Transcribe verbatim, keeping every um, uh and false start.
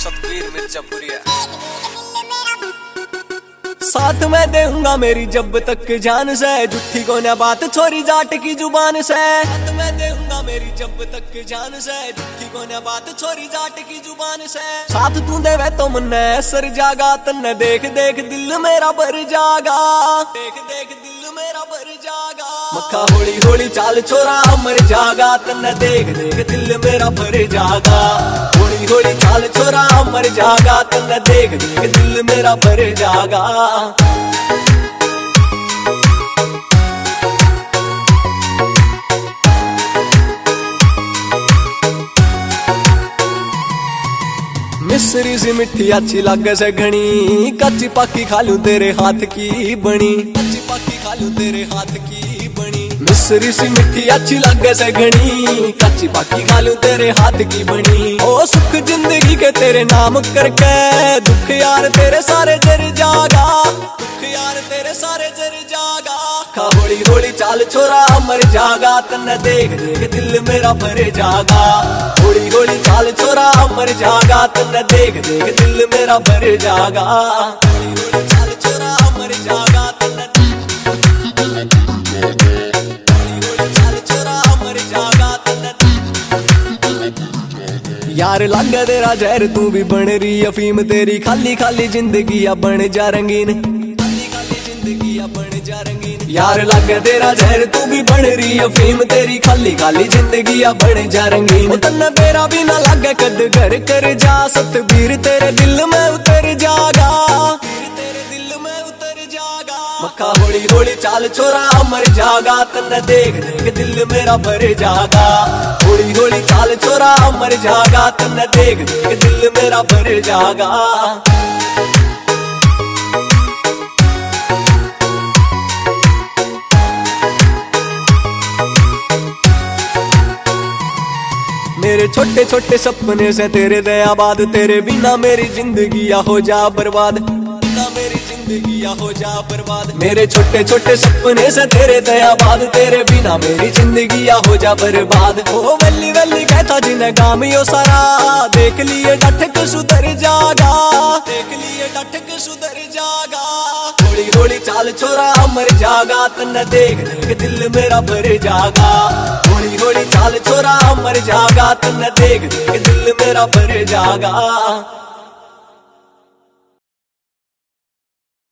सतबीर मिर्जापुरिया। साथ मैं देऊंगा मेरी जब तक जान से, झूठी को न बात छोरी जाट की जुबान से। साथ मैं देऊंगा मेरी जब तक जान से, झूठी को न बात छोरी जाट की जुबान से। साथ तू देवे तो मन्ने सर जागा, तन्ने देख देख दिल मेरा भर जागा, देख देख दिल मेरा भर जागा। मक्खा होली होली चाल छोरा मर जागा, तन्ने देख देख दिल मेरा भर जागा। होली चाल छोरा मर जागा, तन्ने देख देख दिल मेरा भर जागा। मिस्री सी मिठी अच्छी लागे से घनी, कच्ची पाकी खालू तेरे हाथ की बनी, कच्ची पाकी खालू तेरे हाथ की बनी। मिस्री सी मिठी अच्छी लागे से घनी, कच्ची पाकी खालू तेरे हाथ की बनी। ओ सुख जिंदगी के तेरे नाम करके, दुख यार तेरे सारे जर जागा, दुख यार तेरे सारे जर जागा। खा होली होली चाल छोरा मर जागा, तन्ने देख देख दिल मेरा भर जागा। होली होली चाल छोरा मर जागा, तन्ने देख देख दिल मेरा भर जागा। होली होली चाल छोरा मर जागा, तन्ने यार लागे तेरा जहर, तू भी बन रही अफीम, तेरी खाली खाली जिंदगी या बन जा रंगीन, खाली खाली जिंदगी या बन जा रंगीन। यार लागे तेरा जहर, तू भी बन रही अफीम, तेरी खाली खाली जिंदगी या बन जा रंगीन। तन्ने बेरा भी ना लागे कद घर कर जा, सतबीर तेरे दिल में उतर जागा, तेरे दिल में उतर जागा। मक्खा होली होली चाल छोरा मर जागा, तन्ने देख देख दिल मेरा भर जागा। होली होली चाल छोरा मर जागा, तन्ने देख देख दिल मेरा भर जागा। मेरे छोटे छोटे सपने से तेरे दयाबाद, तेरे बिना मेरी जिंदगी या हो जा बर्बाद, मेरी जिंदगी या हो जा बर्बाद। मेरे छोटे छोटे सपने से तेरे दयाबाद, तेरे बिना मेरी जिंदगी या हो जा बर्बाद। ओ वल्ली वल्ली कहता जिन्हें कामियों सारा, देख लिए डटक सुधर जागा, देख लिए डटक सुधर जागा। होली होली चाल छोरा मर जागा, तन्ने देख देख दिल मेरा भर जागा। होली होली चाल छोरा मर जागा, तन्ने देख देख दिल मेरा भर जागा।